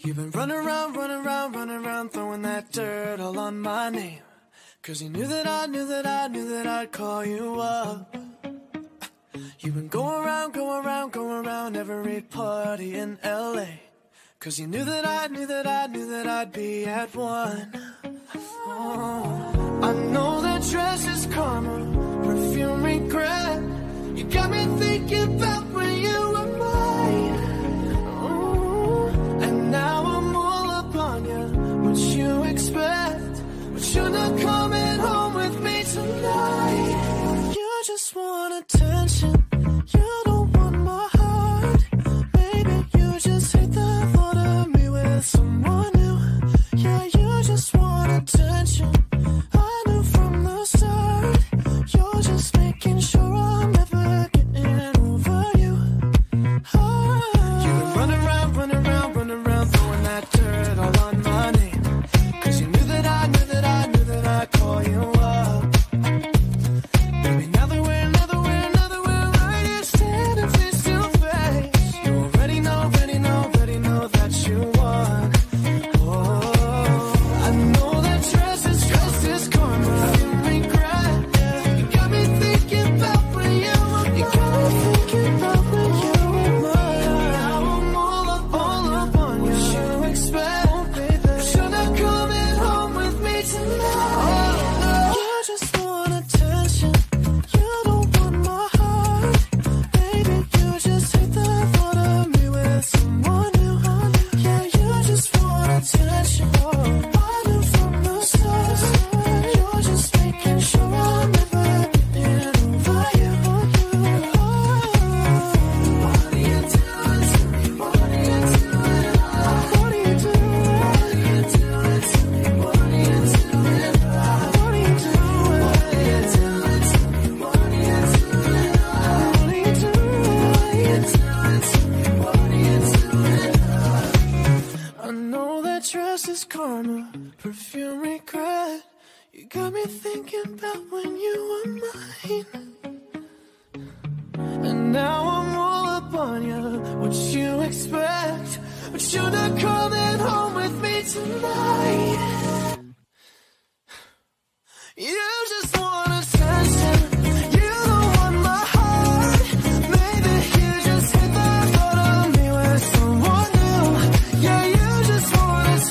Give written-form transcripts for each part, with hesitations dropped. You've been running around, throwing that dirt all on my name. Cause you knew that I'd call you up. You've been going around every party in LA. Cause you knew that I'd be at one. Oh. I know that dress is karma, perfume regret. You got me thinking about when you were mine. Oh. And now I'm all upon you, what you expect. But you're not coming home with me tonight. You just want attention. You don't want my heart. Maybe you just hate the thought of me with someone new. Yeah, you just want attention. I knew from the start. You're just making sure I'm never getting over you. Oh. You've been running around, throwing that dirt all on my name. Cause you knew that I'd call you up. Baby, karma, perfume regret. You got me thinking about when you were mine. And now I'm all up on you, what you expect. But you're not coming home with me tonight. You just want attention. You don't want my heart. Maybe you just hit that thought of me with someone new. Yeah, you just want attention.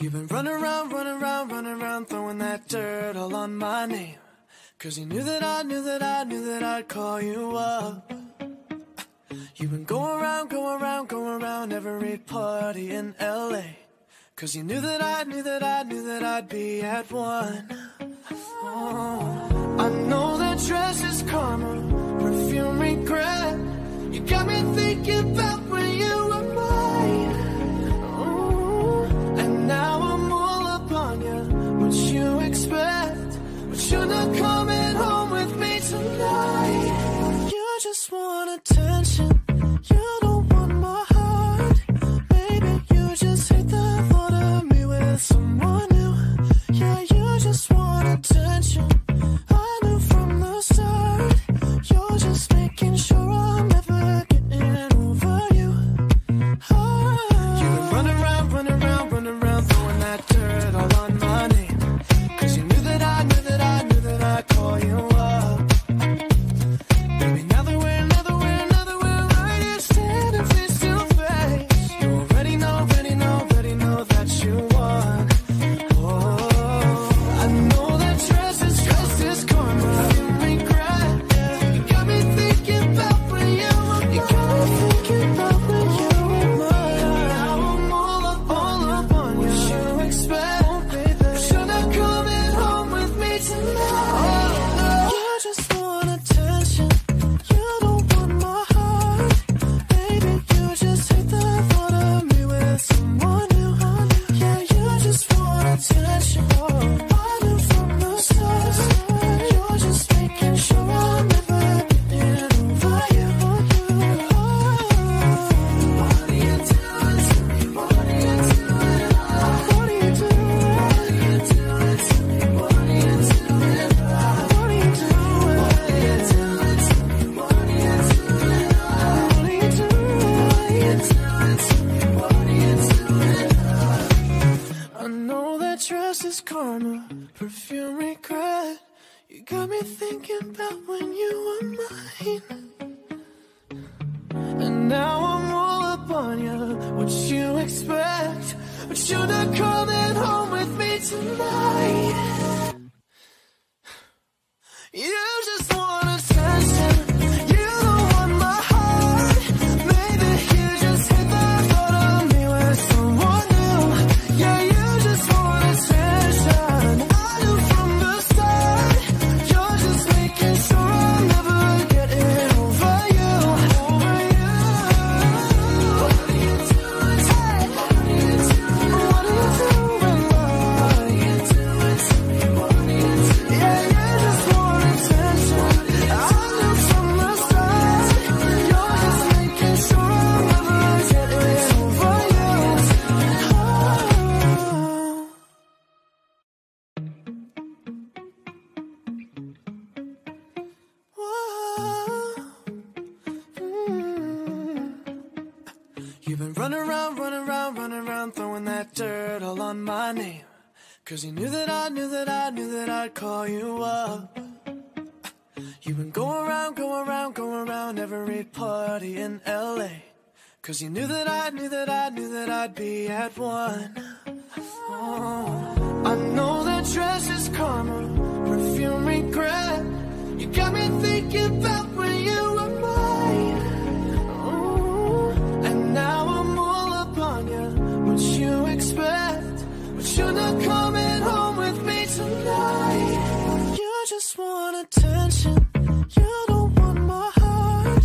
You've been running around, throwing that dirt all on my name. Cause you knew that I'd call you up. You've been going around every party in LA. Cause you knew that I'd be at one. Oh. I know that dress is karma, perfume regret. You got me thinking about when you were mine. Now I'm all upon you, what you expect. But you're not coming home with me tonight. You just want attention. You don't want my heart. Maybe you just hate the thought of me with someone new. Yeah, you just want attention. I knew from the start. You're just making sure I'm never getting over you. Oh. You've been running around, throwing that dirt all on my name. Cause you knew that I'd call you up. Baby, now that we're right here still. perfume regret. You got me thinking about when you were mine, and now I'm all up on you. What you expect? But you're not coming home with me tonight. You just want attention. You've been running around, throwing that dirt all on my name. Cause you knew that I'd call you up. You've been going around every party in LA. Cause you knew that I'd be at one. Oh. I know that dress is karma, perfume regret. You got me thinking about when you were mine. Now I'm all up on you, what you expect, but you're not coming home with me tonight. You just want attention, you don't want my heart.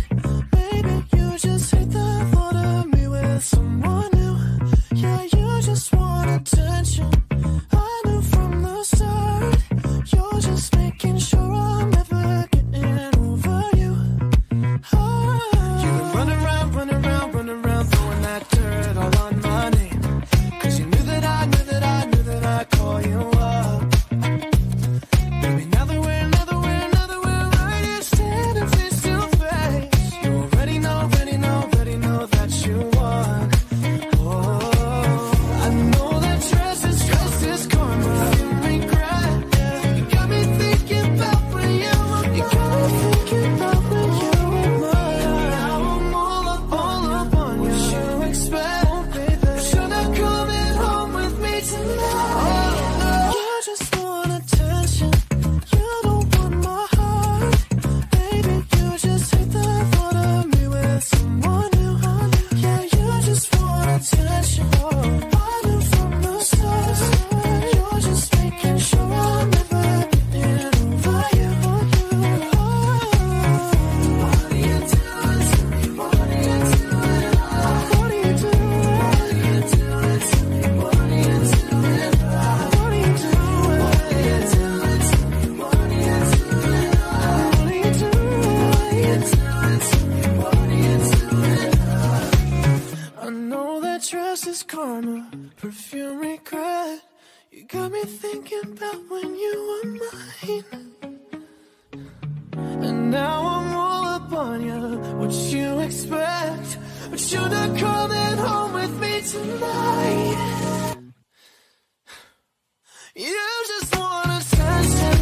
Maybe you just hate the thought of me with someone new. Yeah, you just want attention, I knew from the start. You're just making sure I'm never getting over you. Oh. You've been running around dirt all on my name. Cause you knew that I'd call you up. Baby, now that we're right here standing face to face, you already know that you won. Oh, I know that dress is karma, regret. You got me thinking about when you were mine. You got me thinking about when you were mine. Now I'm all up on you. Karma, perfume regret. You got me thinking about when you were mine, and now I'm all up on you. What you expect? But you're not coming home with me tonight. You just want attention.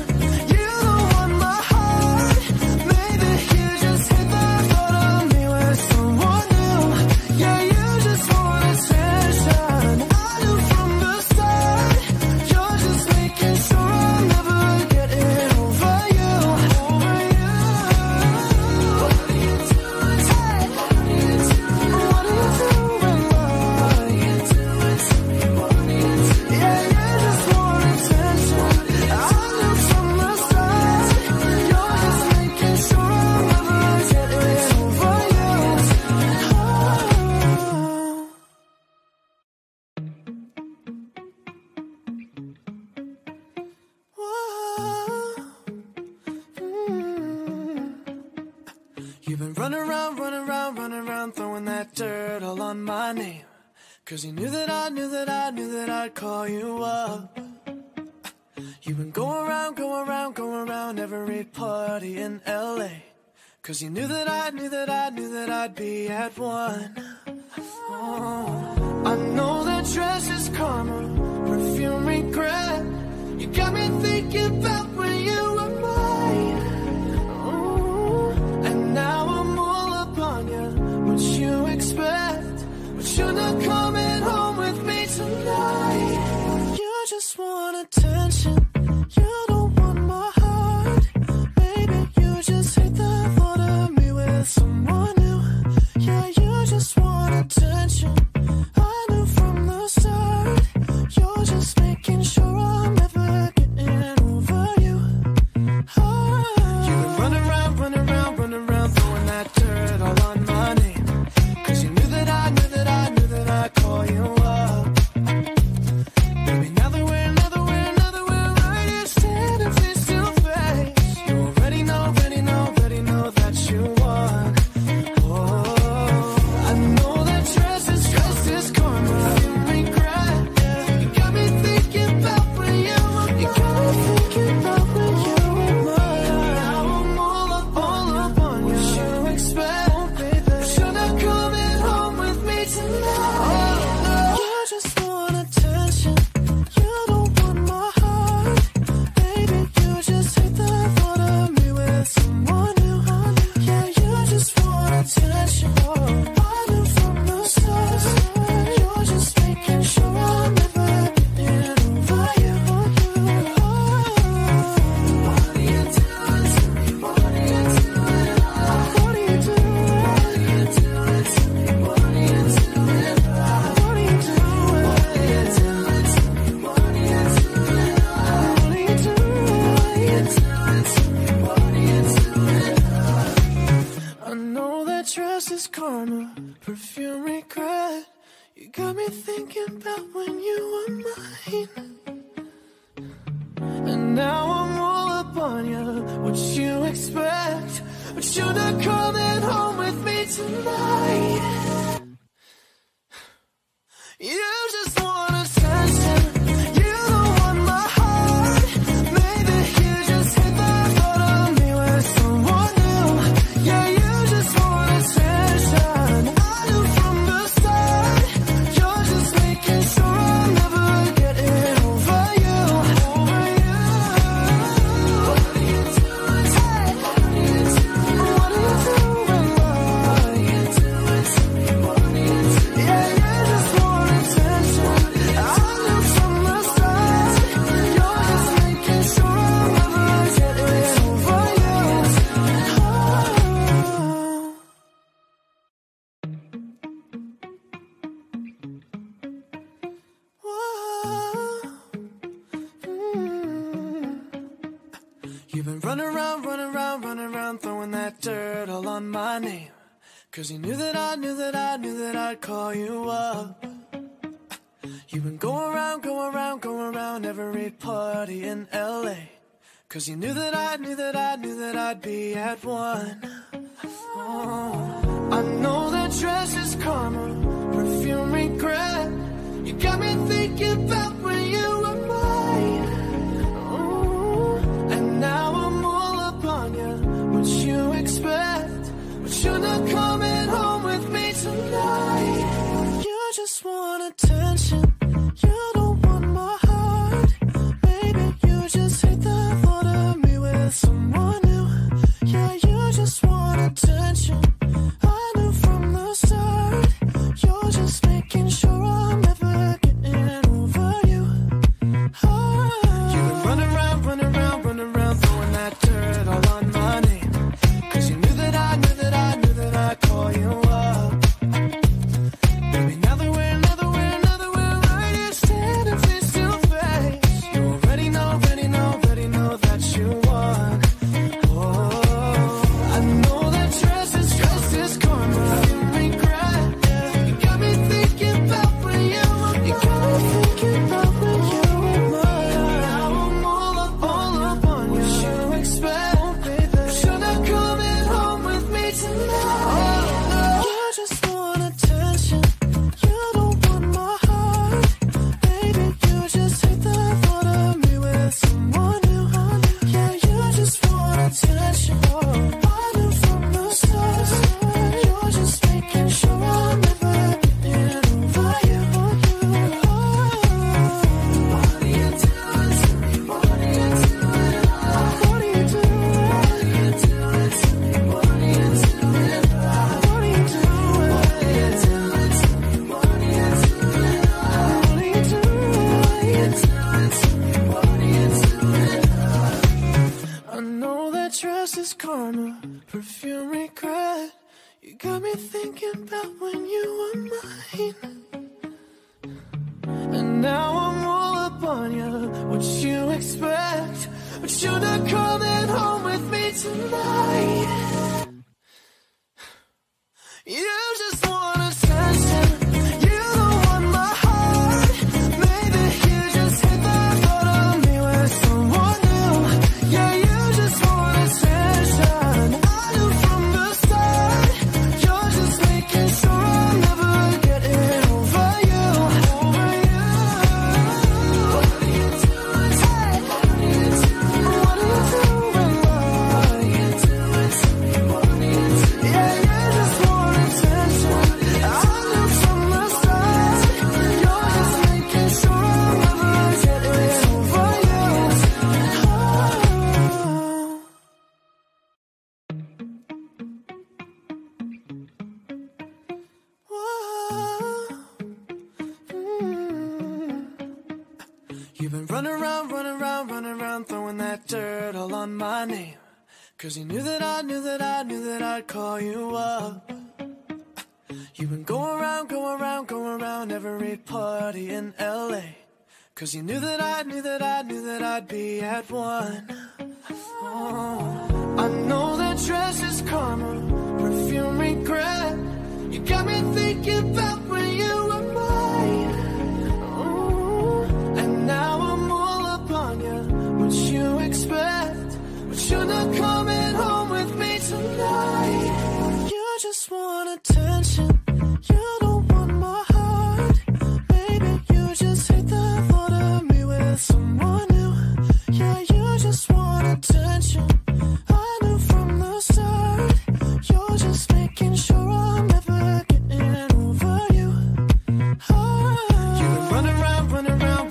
You've been running around, throwing that dirt all on my name. Cause you knew that I'd call you up. You've been going around every party in LA. Cause you knew that I'd be at one. Oh. I know that dress is karma, perfume regret. You Got me thinking about when you were mine. Ooh. And now I'm all up on you. What you expect? But you're not coming home with me tonight. You just want attention. You don't want my heart. Baby, you just hate the thought of me with someone new. Yeah, you just want attention. I knew from the start. You're just making sure I'm never getting over you. Oh. You would run around, run around, run around, throwing that dirt all on my name. Cause you knew that I, knew that I, knew that I'd call you up. Baby, now that we're, now that we're, now that we're right here standing face to face, you already know, already know, already know that you want. Oh, I know that dress is just as karma. Karma, perfume regret. You got me thinking about when you were mine. And now I'm all up on you. What you expect? But you're not coming home with me tonight. You just want attention. You don't want my heart. Maybe you just hit the thought of me with someone new. Yeah, you just want attention. You've been running around, running around, running around, throwing that dirt all on my name. Cause you knew that I, knew that I, knew that I'd call you up. You've been going around, going around, going around every party in LA. Cause you knew that I, knew that I, knew that I'd be at one. Oh. I know that dress is karma, perfume regret. You got me thinking about when you were mine. Now I'm all up on you. What you expect? But you're not coming home with me tonight. You just want attention. You don't want my heart. Maybe you just hate the thought of me with someone new. Yeah, you just want attention. I knew from the start. You're just making sure I'm never getting over you. Oh. You would run around, run around. Call you up. Baby, now that we're, now that we're, now that You got me thinking about when you were mine, and now I'm all up on you. What you expect? But you're not coming home with me tonight. You just want attention. You don't want my heart. Maybe you just hit the thought of me with someone new. Yeah, you just want attention. I knew from the start. You're just making sure I'm never getting over you. Over you. What are you doing? Hey, what are you doing?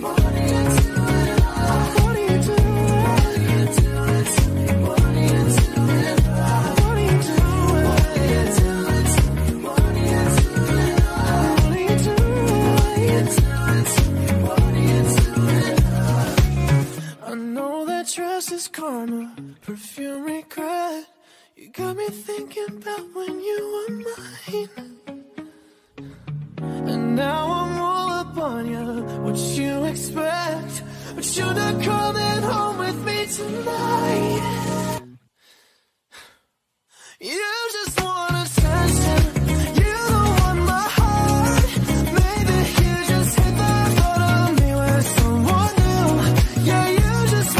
What are you doing? What are you doing? Tell me, what are you doing? Yeah, you just want.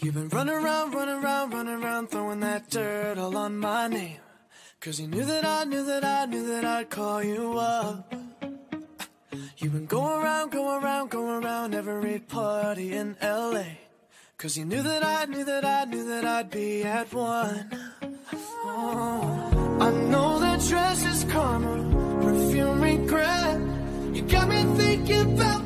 You've been running around, throwing that dirt all on my name. Cause you knew that I'd call you up. You've been going around every party in LA. Cause you knew that I'd be at one. Oh. I know that dress is karma, perfume regret. You got me thinking about when you were mine. Now I'm all up on you. What you expect? But you're not coming home with me tonight. You just want attention. You don't want my heart. Maybe you just hate the thought of me with someone new. Yeah, you just want attention. I knew from the start. You're just making sure I'm never getting over you. Oh. You run around, throwing that dirt all on my name. Cause you knew that I'd call you up. Baby, now that we're right here standing face to face, you already know that you won. Oh, I know that dress is karma, regret. You got me thinking about when you were mine. You got me thinking about when you were mine. Now I'm all up on you. What you expect? But you're not coming home with me tonight. You just want attention. You don't want my heart. Baby, you just hate the thought of me with someone new. Yeah, you just want attention. I knew from the start. You're just making sure I'm never getting over you. What are you doing to me? What are you doing? What are you doing? What are you doing to me? What are you doing? What are you doing? What are you doing to me? What are you doing? What are you doing? What are you doing to me? What are you doing? I know that dress is karma, perfume regret. You got me thinking about when you were mine, and now I'm all up on you. What you expect? But you're not coming home with me tonight. You just want attention. You don't want my heart. Maybe you just hit the thought of me with someone new. Yeah, you just want attention. I knew from the start. You're just making sure I'm never getting over you. Over you. What are you doing? Hey, what are you doing? What are you doing? What are you doing? Tell me, what are you doing? Yeah, you just want attention. I knew from the start. You're just making sure I'm never getting over you. Oh. Whoa. You've been running around, throwing that dirt all on my name. Cause you knew that I'd call you up. You've been going around every party in LA. Cause you knew that I'd be at one. Oh. I know that dress is karma, perfume regret. You got me thinking about